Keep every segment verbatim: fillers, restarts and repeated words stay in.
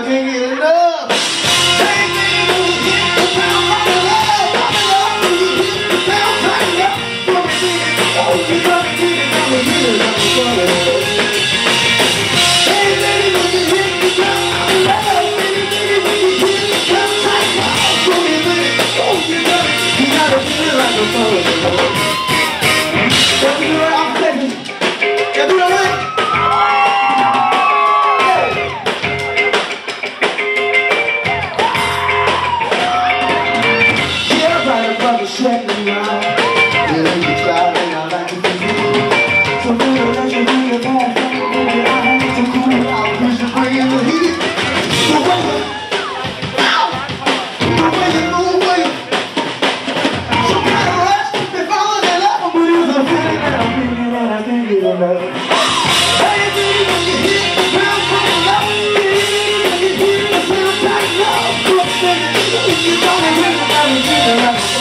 I can't get enough. Take me to the pound, I'm in love, I'm in love to the people, the pound, I'm in love. Let me see it, oh, you love me, see it, I'm a little, I'm a little. Hey, baby, when you hit the pound, I'm in love. Baby, baby, when you hit the pound, I'm in love. Let me see it, oh, you love me, you got a feel like a mother. Let me do it, I'm taking it. Can I do that right?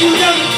You know